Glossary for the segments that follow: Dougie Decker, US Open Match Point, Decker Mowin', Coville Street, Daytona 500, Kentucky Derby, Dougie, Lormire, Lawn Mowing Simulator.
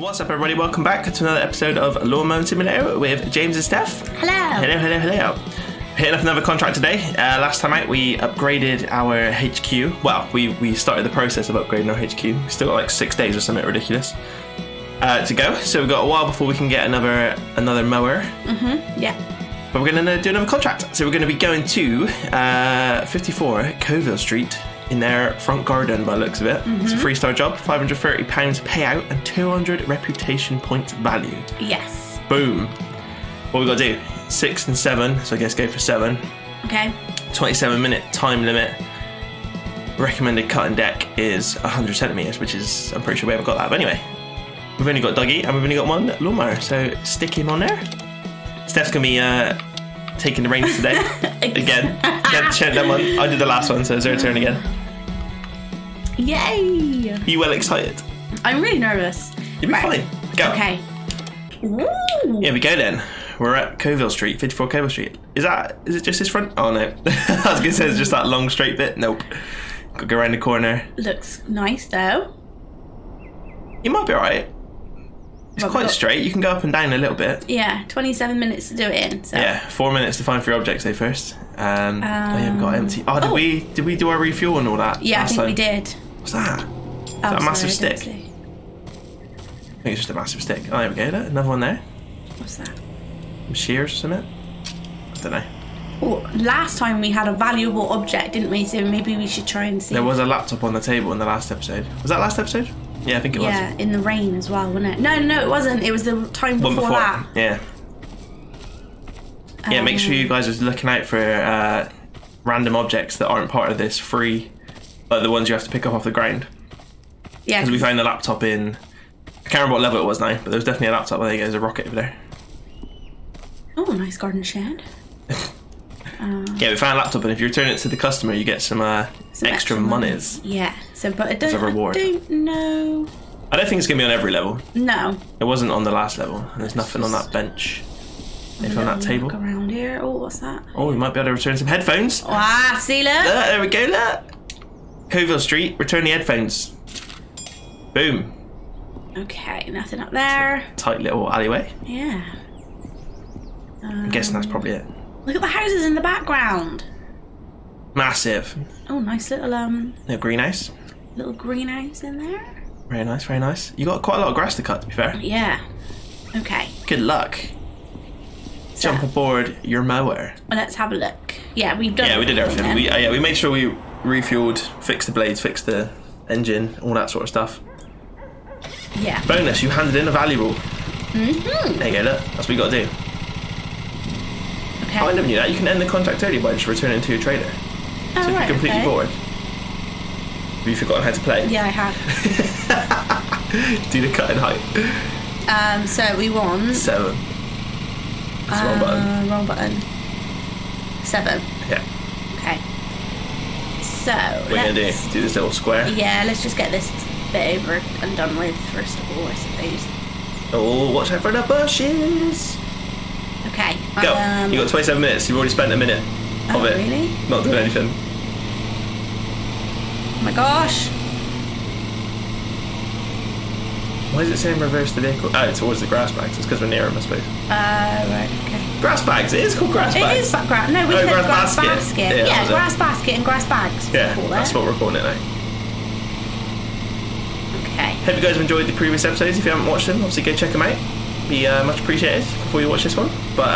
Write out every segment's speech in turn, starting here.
What's up, everybody? Welcome back to another episode of Lawn Mowing Simulator with James and Steph. Hello. Hello, hello, hello. Hitting up another contract today. Last time out we upgraded our HQ. Well, we started the process of upgrading our HQ. We still got like 6 days or something ridiculous to go. So we've got a while before we can get another mower. Yeah. But we're going to do another contract. So we're going to be going to 54 Coville Street. In their front garden by the looks of it. It's a 3-star job, £530 payout and 200 reputation points value. Yes. Boom. What we got to do, 6 and 7, so I guess go for 7. Okay. 27-minute time limit. Recommended cutting deck is 100 centimetres, which is, I'm pretty sure we haven't got that. But anyway, we've only got Dougie and we've only got one Lormire, so stick him on there. Steph's going to be taking the reins today. Again. That one. I did the last one, so it's her turn again. Yay! You well excited? I'm really nervous. You'll be fine. Go. Okay. Woo. Here we go then. We're at Coville Street, 54 Coville Street. Is it just this front? Oh no. I was gonna say it's just that long straight bit. Nope. Gotta go around the corner. Looks nice though. You might be alright. It's quite straight. You can go up and down a little bit. Yeah, 27 minutes to do it in. So. Yeah, 4 minutes to find 3 objects though first. Oh yeah, we got empty. Oh, did we do our refuel and all that? Yeah, I think we did. What's that? Is that a massive stick? I think it's just a massive stick. Oh, there we go. Look, another one there. What's that? Some shears or something? I don't know. Well, last time we had a valuable object, didn't we? So maybe we should try and see. There was a laptop on the table in the last episode. Was that last episode? Yeah, I think it was. Yeah, in the rain as well, wasn't it? No, no, it wasn't. It was the time before that. Yeah. Yeah, make sure you guys are looking out for random objects that aren't part of this free, like the ones you have to pick up off the ground. Yeah. Because we found the laptop in, I can't remember what level it was now, but there was definitely a laptop. I think there's a rocket over there. Oh, nice garden shed. Yeah, we found a laptop, and if you return it to the customer, you get some extra monies. Yeah, so but as a reward. I don't know. I don't think it's going to be on every level. No. It wasn't on the last level, and there's nothing on that bench. Anything on that table. Around here. Oh, what's that? Oh, we might be able to return some headphones. Ah, see, look. There we go, look. Coville Street, return the headphones. Boom. Okay, nothing up there. Tight little alleyway. Yeah. I'm guessing that's probably it. Look at the houses in the background. Massive. Oh, nice little little greenhouse. Little greenhouse in there. Very nice, very nice. You got quite a lot of grass to cut, to be fair. Yeah. Okay. Good luck. So, jump aboard your mower. Well, let's have a look. Yeah, we've done. Yeah, we did everything. We yeah, we made sure we refueled, fixed the blades, fixed the engine, all that sort of stuff. Yeah. Bonus, you handed in a valuable. Mm-hmm. There you go. Look, that's what you got to do. Okay. Oh, I never knew that. You can end the contract early by just returning to your trader. Oh, so if you're completely bored. Have you forgotten how to play? Yeah, I have. Do the cut and hide. So we won. 7. That's wrong button. Wrong button. 7. Yeah. Okay. So what are you going to do? Do this little square? Yeah, let's just get this bit over and done with first of all, I suppose. Oh, watch out for the bushes! Okay. Go. You got 27 minutes. You've already spent a minute of it. Really? Not doing anything. Oh my gosh. Why is it saying reverse the vehicle? Oh, it's towards the grass bags. It's because we're near them, I suppose. Right. Okay. Grass bags. It is called grass bags. It is grass. No, we said grass basket. Yeah, grass basket and grass bags. Yeah, that's what we're calling it now. Okay. Hope you guys have enjoyed the previous episodes. If you haven't watched them, obviously go check them out. Be much appreciated before you watch this one, but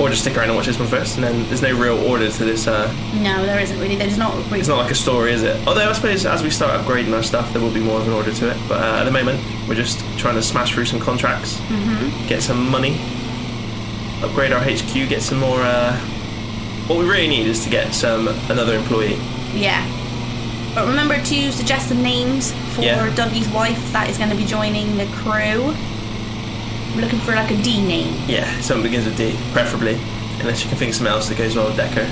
or just stick around and watch this one first, and then there's no real order to this. No, there isn't really. There's not. Really, it's not like a story, is it? Although I suppose as we start upgrading our stuff, there will be more of an order to it. But at the moment, we're just trying to smash through some contracts, get some money, upgrade our HQ, get some more. What we really need is to get another employee. Yeah, but remember to suggest some names for Dougie's wife that is going to be joining the crew. We're looking for like a D name. Yeah, something begins with D, preferably. Unless you can think of something else that goes well with Decker.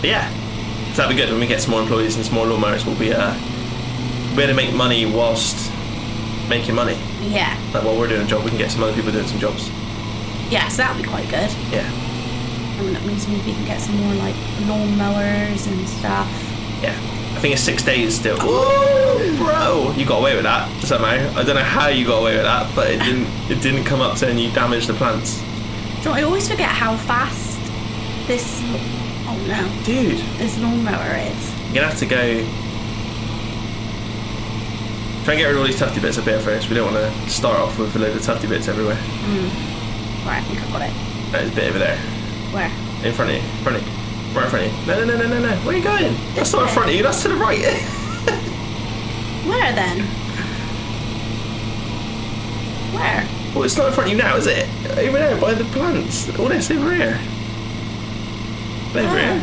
But yeah, so that'll be good when we get some more employees and some more lawnmowers. We'll be able to make money whilst making money. Yeah. Like while we're doing a job, we can get some other people doing some jobs. Yeah, so that'll be quite good. Yeah. I mean, that means maybe we can get some more like lawnmowers and stuff. Yeah. I think it's 6 days still. Whoa, bro! You got away with that somehow. I don't know how you got away with that, but it didn't. It didn't come up saying you damaged the plants. Do you know, I always forget how fast this. Oh no, dude! This lawnmower is. You're gonna have to go. Try and get rid of all these tufty bits up here first. We don't want to start off with a load of tufty bits everywhere. Mm. Right, I think I've got it. There's a bit over there. Where? In front of you. In front of you. Right in front of you. No, no, no, no, no, no. Where are you going? That's not in front of you. That's to the right. Where then? Where? Well, it's not in front of you now, is it? Over there, by the plants. All this over here. Over here.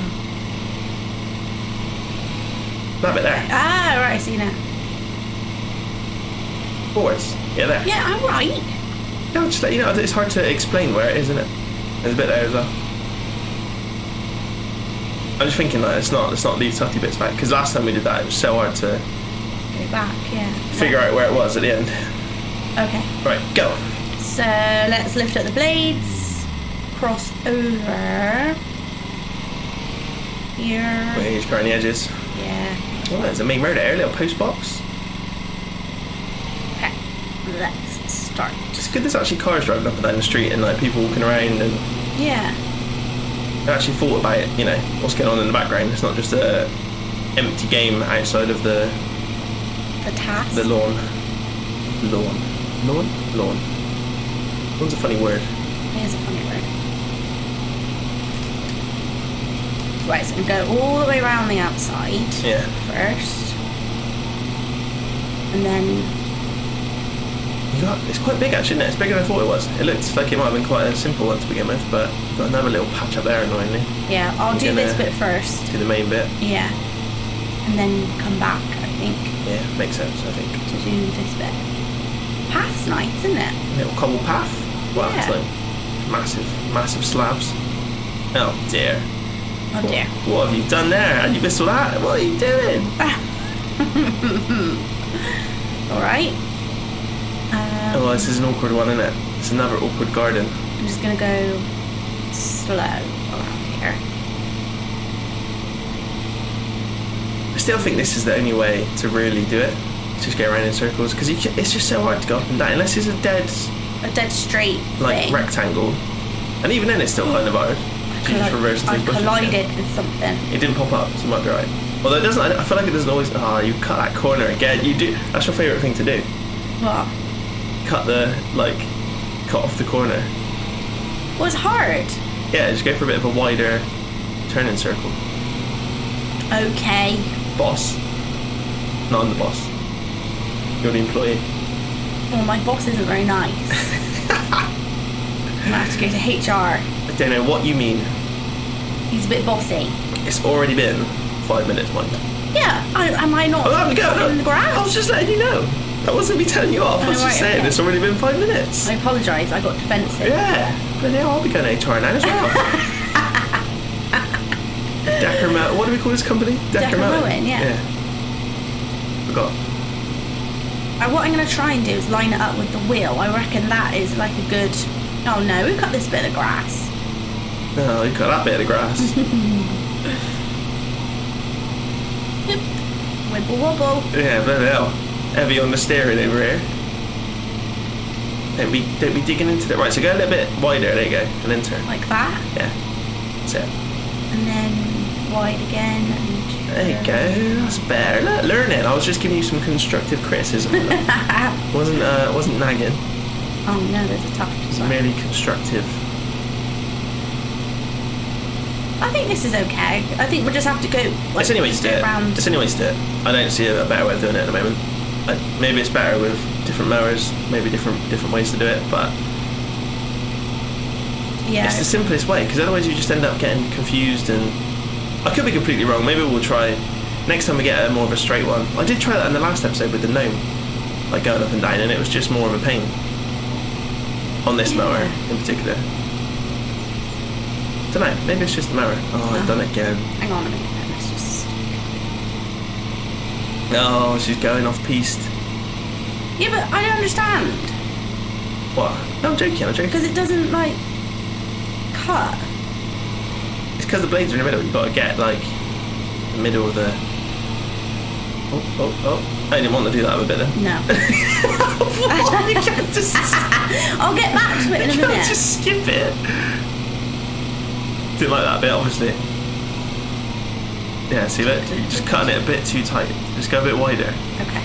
That bit there. Ah, right. I see now. Forwards. Yeah, there. Yeah, I'm right. No, just let you know, it's hard to explain where it is, isn't it? There's a bit there as well. I'm just thinking that let's not leave tufty bits back, because last time we did that, it was so hard to go back, yeah. Figure out where it was at the end. Okay. Right, go. So let's lift up the blades, cross over here. Wait, he's cutting the edges. Yeah. Oh, there's a main road there, a little post box. Let's start. It's good there's actually cars driving up and down the street and like people walking around and yeah. I actually thought about it, you know, what's going on in the background. It's not just a empty game outside of the task. The lawn. Lawn. Lawn? Lawn. Lawn's a funny word. It is a funny word. Right, so we go all the way around the outside. Yeah. First. And then it's quite big actually, isn't it? It's bigger than I thought it was. It looks like it might have been quite a simple one to begin with, but we've got another little patch up there annoyingly. Yeah, I'll do this bit first. Do the main bit. Yeah. And then come back, I think. Yeah, makes sense, I think. To do this bit. Path's nice, isn't it? A little cobble path. Wow, yeah. It's like massive slabs. Oh dear. Oh dear. What have you done there? And you missed all that? What are you doing? Alright. Oh, this is an awkward one, isn't it? It's another awkward garden. I'm just going to go slow around here. I still think this is the only way to really do it. Just go around in circles, because it's just so hard to go up and down. Unless it's a dead straight like thing. Rectangle. And even then it's still kind of hard. I collided with something. It didn't pop up, so it might be right. Although it doesn't, I feel like it doesn't always... Ah, you cut that corner again. You do. That's your favourite thing to do. What? Cut off the corner. Well, it's hard. Yeah, just go for a bit of a wider turning circle. Okay. Boss. Not I'm the boss. You're the employee. Well, my boss isn't very nice. I have to go to HR. I don't know what you mean. He's a bit bossy. It's already been 5 minutes, mind. Yeah, am I not? I'm going to go. I was just letting you know. That wasn't me telling you off, I was just saying, okay. It's already been 5 minutes. I apologise, I got defensive. Yeah, but now I'll be going to HR now as well. Decker Mowin', what do we call this company? Decker Mowin', yeah. Forgot. What I'm going to try and do is line it up with the wheel. I reckon that is like a good... Oh no, we've cut this bit of grass. Oh, we've cut that bit of grass. Wibble wobble. Yeah, bloody hell. Heavy on the steering over here. Don't be digging into that. Right, so go a little bit wider. There you go, and then turn. Like that. Yeah. That's it. And then wide again. And there you go. That's better. Look, learning. I was just giving you some constructive criticism. wasn't nagging. Oh no, there's a tough one. Merely constructive. I think this is okay. I think we'll just have to go. Like, it's any way to do it. I don't see a better way of doing it at the moment. Maybe it's better with different mowers, maybe different ways to do it, but yeah, it's the simplest way, because otherwise you just end up getting confused. And I could be completely wrong. Maybe we'll try next time we get more of a straight one. I did try that in the last episode with the gnome, like going up and down, and it was just more of a pain on this mower in particular. Don't know, maybe it's just the mower. Oh, I've done it again. Hang on a minute. Oh, she's going off-piste. Yeah, but I don't understand. What? No, I'm joking. Because it doesn't, like, cut. It's because the blades are in the middle. You've got to get, like, the middle of the Oh, oh, oh. I didn't want to do that with a bit then. No. Oh, you can't just... I'll get back to it in a minute. You can't just skip it. Didn't like that bit, obviously. Yeah, see, look, you're just cutting it a bit too tight. Just go a bit wider. Okay.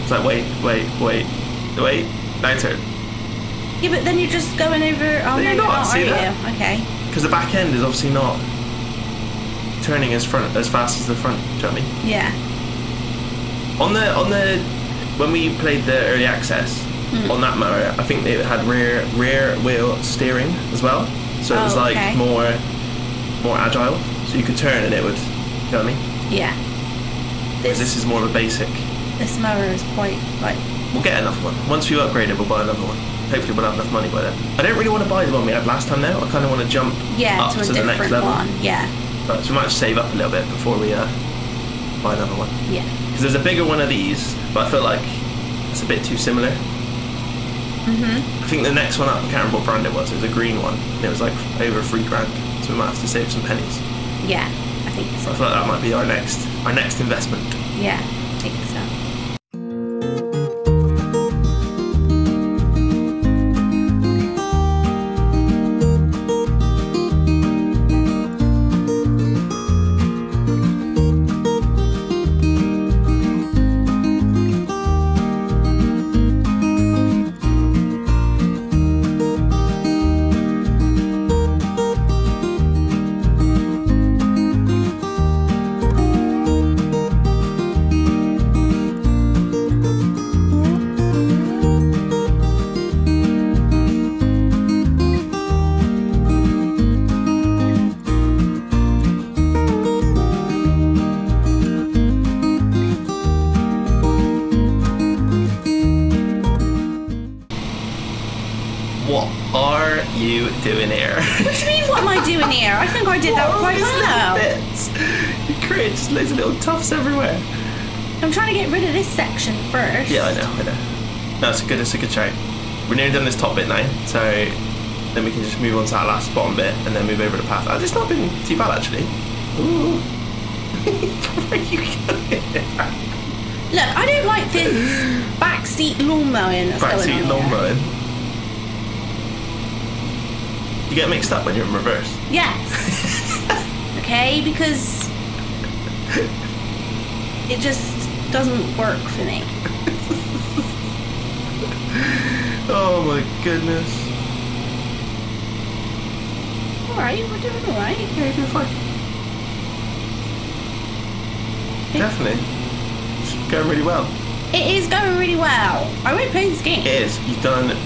It's like, wait, wait, wait, wait, now turn. Yeah, but then you're just going over... Oh, no, you're not, see that? Okay. Because the back end is obviously not turning as fast as the front, do you know what I mean? Yeah. On the when we played the early access on that mower, I think they had rear wheel steering as well, so it was like more agile, so you could turn and it would, you know what I mean? Yeah. This is more of a basic. This mower is quite like. We'll get another one once we upgrade it. We'll buy another one. Hopefully we'll have enough money by then. I don't really want to buy the one we had last time though. I kind of want to jump up to the next level. One. Yeah. Right, so we might have to save up a little bit before we buy another one. Yeah. Because there's a bigger one of these, but I feel like it's a bit too similar. Mm-hmm. I think the next one up, I can't remember what brand it was a green one. And it was like over £3,000, so we might have to save some pennies. Yeah, I think so. I feel like that might be our next investment. Yeah, I think so. Doing here. What do you mean? What am I doing here? I think I did that quite well. You created just loads of little tufts everywhere. I'm trying to get rid of this section first. Yeah, I know. I know. No, it's a good try. We're nearly done this top bit now, so then we can just move on to that last bottom bit and then move over the path. It's not been too bad actually. Ooh. Where are you going? Look, I don't like this backseat lawn mowing. Backseat lawn mowing. You get mixed up when you're in reverse. Yes. Okay, because it just doesn't work for me. Oh my goodness. Alright, we're doing alright. Yeah, you're doing fine. Definitely. It's going really well. It is going really well. I won't play this game. It is. You've done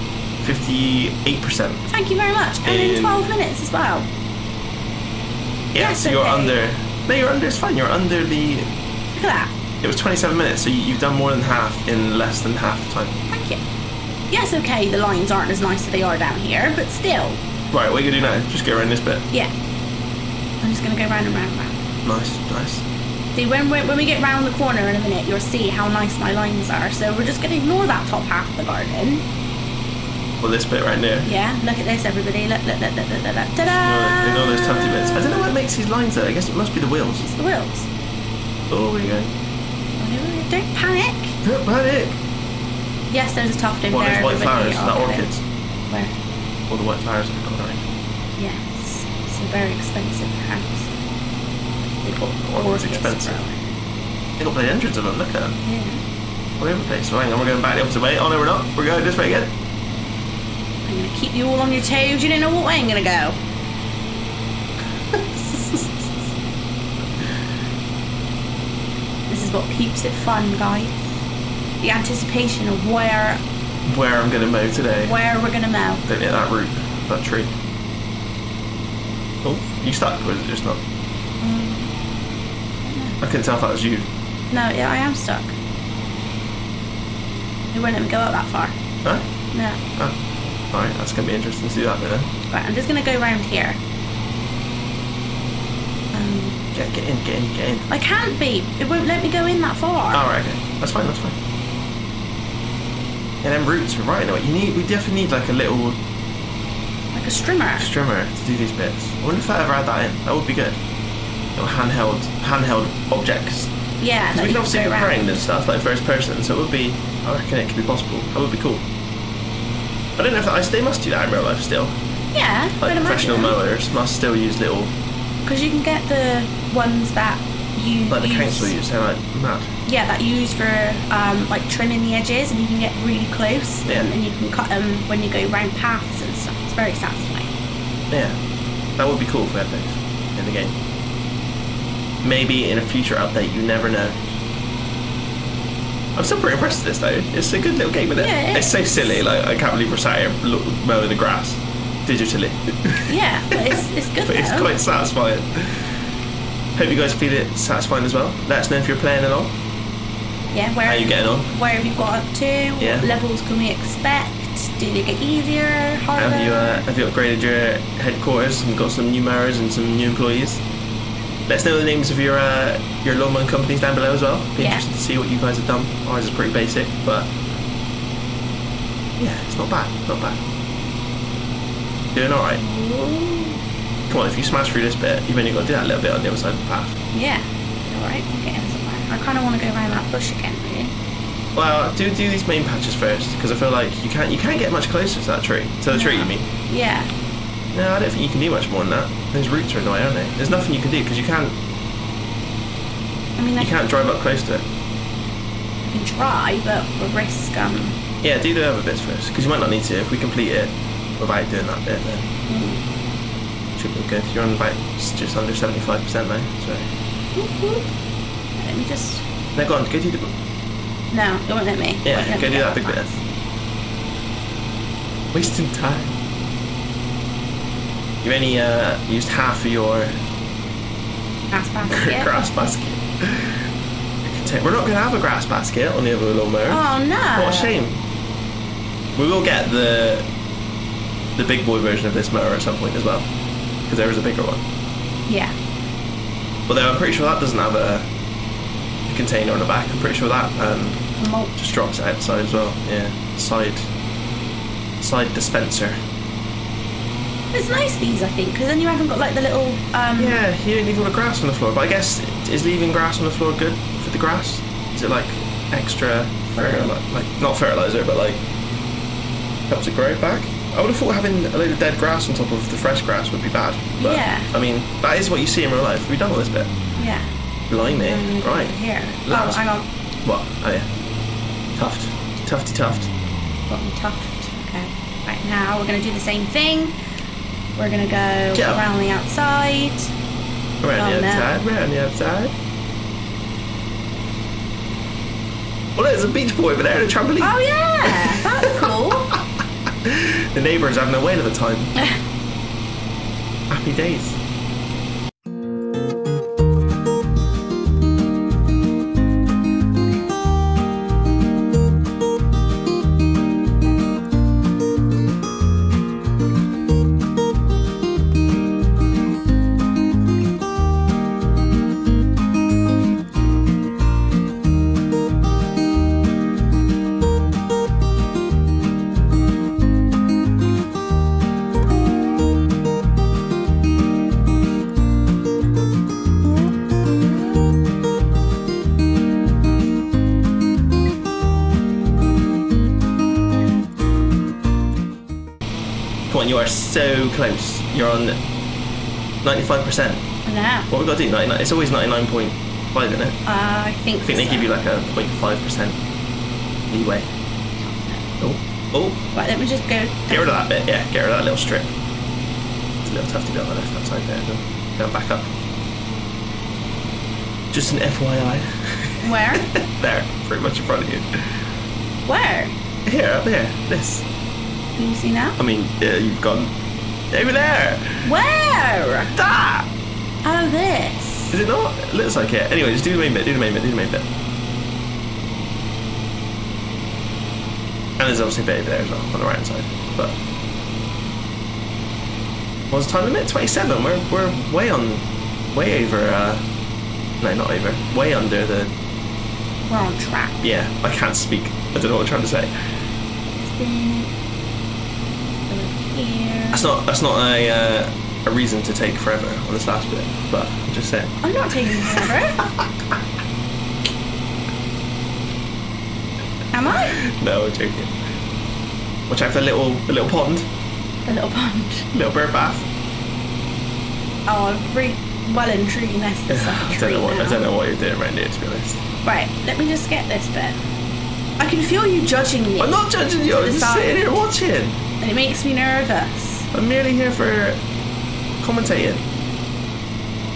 58%. Thank you very much. And in 12 minutes as well. Yeah, so you're under. No, you're under. It's fine. You're under the. Look at that. It was 27 minutes, so you've done more than half in less than half the time. Thank you. Yes, okay, the lines aren't as nice as they are down here, but still. Right, what are you going to do now? Just go around this bit. Yeah. I'm just going to go round and round and round. Nice, nice. See, when we get round the corner in a minute, you'll see how nice my lines are, so we're just going to ignore that top half of the garden. Well, this bit right there. Yeah, look at this, everybody. Look, look, look, look, look, look. Ta-da! Ignore those tufty bits. I don't know what makes these lines though. I guess it must be the wheels. It's the wheels. Oh, there you go. Oh, don't panic. Don't panic. Yes, there's a tuft in there. What are those white flowers? Is that orchids? Where? All the white flowers I've got, right? Yes. It's a very expensive house. Orchids expensive. They got play hundreds of them. Look at them. Yeah. All over the place. Well, hang on, we're going back the opposite way. Oh no, we're not. We're going this way again. I'm going to keep you all on your toes. You don't know what way I'm going to go. This is what keeps it fun, guys. The anticipation of where I'm going to mow today. Where we're going to mow. Don't hit that root, that tree. Oh, you stuck, or is it just not? No. I couldn't tell if that was you. No, yeah, I am stuck. It won't let me go up that far. Huh? No. Oh. Alright, that's going to be interesting to see that bit then. Right, I'm just going to go around here. Get in, get in, get in. I can't be. It won't let me go in that far. Alright, okay. That's fine, that's fine. And then roots are right in the way. We definitely need like a little... Like a strimmer. Strimmer to do these bits. I wonder if I ever add that in. That would be good. Little handheld objects. Yeah. Because we can obviously be parrying and stuff, like first person, so it would be, I reckon it could be possible. That would be cool. I don't know if they must do that in real life still. Yeah. Like professional mowers must still use little... Because you can get the ones that you like use... Like the council use, they're like mad. Yeah, that you use for like trimming the edges, and you can get really close, yeah. And you can cut them when you go round paths and stuff. It's very satisfying. Yeah. That would be cool for Epics in the game. Maybe in a future update, you never know. I'm still pretty impressed with this though. It's a good little game, isn't it? Yeah, it is. It's so silly, like I can't believe we're sat here mowing the grass digitally. Yeah, but it's good. But it's quite satisfying. Hope you guys feel it satisfying as well. Let us know if you're playing along. Yeah, where how are you getting on? Where have you got up to? Yeah. What levels can we expect? Do they get easier, harder? Have you upgraded your headquarters and got some new mowers and some new employees? Let us know the names of your lawn mowing companies down below as well. Be interested to see what you guys have done. Ours is pretty basic, but yeah, it's not bad. Not bad. Doing all right. Ooh. Come on, if you smash through this bit, you've only got to do that little bit on the other side of the path. Yeah. All right. We'll get in somewhere. I kind of want to go around that bush again, really. Well, do these main patches first, because I feel like you can't get much closer to that tree. To the tree, you mean? Yeah. No, I don't think you can do much more than that. Those roots are annoying, aren't they? There's nothing you can do because you can't. I mean, you can't drive up close to it. You can try, but we'll risk. Yeah, do the other bits first because you might not need to. If we complete it without doing that bit, then should be good. You're on about just under 75% now. So. Let me just. No, go on. Go do the. No, it won't let me. Yeah, go do that big bit. Wasting time. You only used half of your grass basket. Grass basket. We're not going to have a grass basket on the other lawnmower. Oh no! What a shame. We will get the big boy version of this mower at some point as well, because there is a bigger one. Yeah. Although I'm pretty sure that doesn't have a container on the back. I'm pretty sure that just drops it outside as well. Yeah, side dispenser. It's nice these, I think, because then you haven't got like the little. Yeah, you don't leave all the grass on the floor. But I guess is leaving grass on the floor good for the grass? Is it like extra like not fertilizer, but like helps it grow back? I would have thought having a load of dead grass on top of the fresh grass would be bad. But, yeah. I mean, that is what you see in real life. We've done all this bit. Yeah. Blimey. Right. Here. Oh, hang on. What? Oh yeah. Tuft. Tufty tuft. Bottom tuft. Okay. Right now we're gonna do the same thing. We're going to go around the outside. Around the outside. Well, there's a beach boy over there and a trampoline. Oh, yeah. That's cool. The neighbour's having a whale of a time. Happy days. You are so close. You're on 95%. No. What we got to do? 99. It's always 99.5, isn't it? I think they give you like a 0.5% leeway. Oh. Right, let me just go. Get rid of that bit. Yeah, get rid of that little strip. It's a little tough to do on the left hand side there. Go back up. Just an FYI. Where? There, pretty much in front of you. Where? Here, up here. This. Can you see now? I mean, you've gone over there. Where? That. Oh, this. Is it not? It looks like it. Anyway, just do the main bit. And there's obviously a bit over there as well on the right hand side. But what's the time limit? 27. We're way under the. We're on track. Yeah, I can't speak. I don't know what I'm trying to say. It's been... That's not a reason to take forever on this last bit, but I'm just saying. I'm not taking forever. Am I? No, I'm joking. Watch out for the little pond. The little pond. Little bird bath. Oh, I've really well and truly nested stuff. I don't know what you're doing around here, to be honest. Right, let me just get this bit. I can feel you judging me. I'm not judging you, I'm just sitting here watching. And it makes me nervous. I'm merely here for commentating.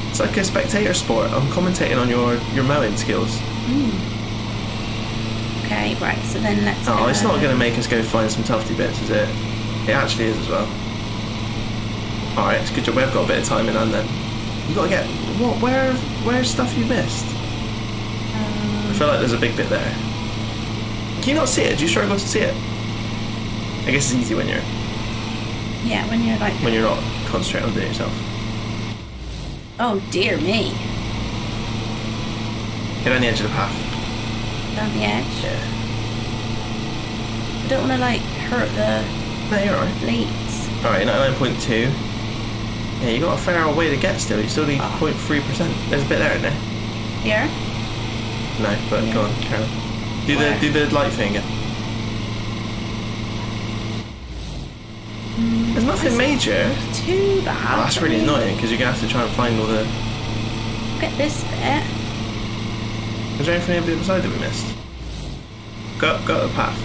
It's like a spectator sport. I'm commentating on your mowing skills. Mm. Okay, right, so then let's go. Oh, it's not going to make us go find some tufty bits, is it? It actually is as well. Alright, it's good job we've got a bit of time in hand then. You got to get... what? Where's stuff you missed? I feel like there's a big bit there. Can you not see it? Do you struggle to see it? I guess it's easy when you're... yeah, when you're like... when you're not concentrating on doing it yourself. Oh, dear me. Get on the edge of the path. Down the edge? Yeah. I don't want to, like, hurt the... no, you're alright. ...leads. Alright, 99.2. Yeah, you got a fair old way to get still. You still need 0.3%. There's a bit there, isn't there? Yeah? No, but yeah. Go on, carry on. Do the light thing again. There's nothing major. Too bad. Oh, that's really annoying because you're gonna have to try and find all the. Get this bit. Is there anything on the other side that we missed? Go up the path.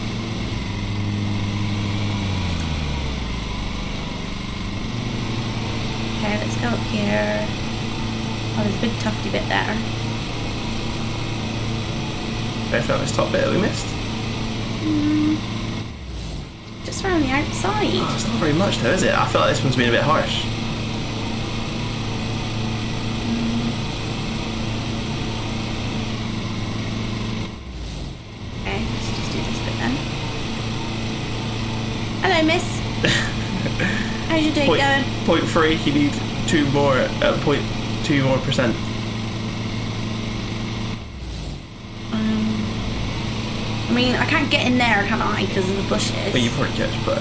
Okay, let's go up here. Oh, there's a big tufty bit there. Anything on this top bit that we missed? Hmm. Just around the outside. Oh, it's not very much though, is it? I feel like this one's been a bit harsh. Okay, let's just do this bit then. Hello, miss. How's your day going? 0.3, you need 0.2 more %. I mean, I can't get in there, can I? Because of the bushes. Well, you probably could, but...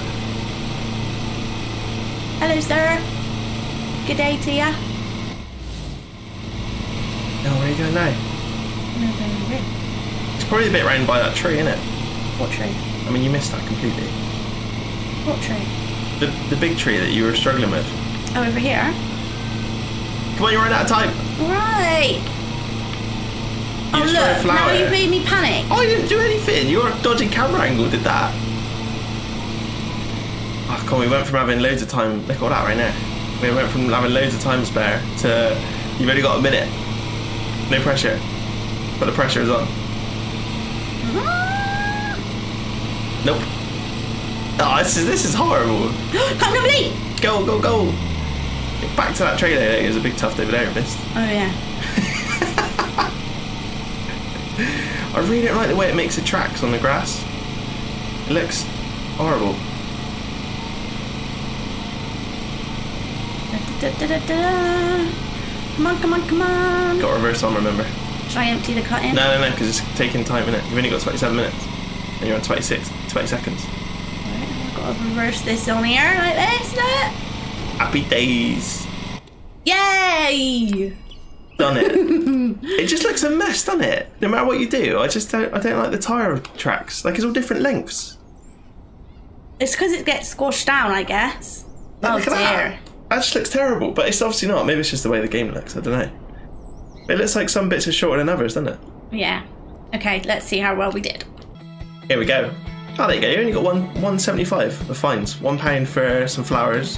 hello, sir. Good day to ya. Oh, where are you going now? I'm going to the... it's probably a bit round by that tree, isn't it? What tree? I mean, you missed that completely. What tree? The big tree that you were struggling with. Oh, over here? Come on, you're running out of time. Right. You look, now you've made me panic. Oh, I didn't do anything. Your dodgy camera angle did that. Oh, come on, we went from having loads of time. Look at all that right now. We went from having loads of time spare to you've only got a minute. No pressure. But the pressure is on. Nope. Oh, this is horrible. Come to me. Go. Back to that trailer. There's a big tuft over there, missed. Oh, yeah. I really don't like the way it makes the tracks on the grass. It looks horrible. Come on. Got reverse on, remember. Should I empty the cut in? No, because it's taking time, innit? You've only got 27 minutes. And you're on 20 seconds. Alright, I've got to reverse this on here like this, look. Happy days. Yay! Done it. It just looks a mess, doesn't it? No matter what you do, I don't like the tire tracks. Like, it's all different lengths. It's because it gets squashed down, I guess. Oh, look at that. That just looks terrible, but it's obviously not. Maybe it's just the way the game looks. I don't know. It looks like some bits are shorter than others, doesn't it? Yeah. Okay, let's see how well we did. Here we go. Oh, there you go. You only got £1.75 of fines. £1 for some flowers.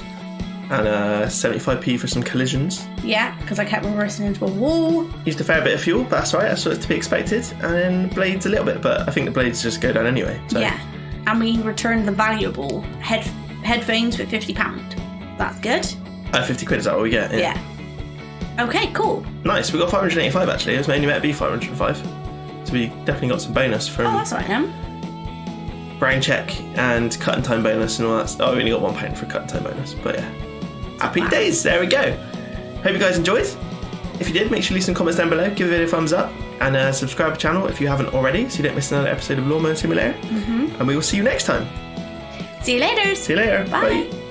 And 75p for some collisions. Yeah, because I kept reversing into a wall. Used a fair bit of fuel, but that's right, that's to be expected. And then blades a little bit, but I think the blades just go down anyway. So. Yeah, and we returned the valuable headphones with £50. That's good. 50 quid, is that what we get? Yeah. Okay, cool. Nice, we got 585 actually. It was mainly meant to be 505. So we definitely got some bonus from... oh, that's right, then. Brown check and cut and time bonus and all that. Oh, we only got £1 for cut and time bonus, but yeah. Happy days, there we go. Hope you guys enjoyed. If you did, make sure to leave some comments down below, give the video a thumbs up, and subscribe to the channel if you haven't already so you don't miss another episode of Lawn Mowing Simulator. And we will see you next time. See you later. Bye. Bye.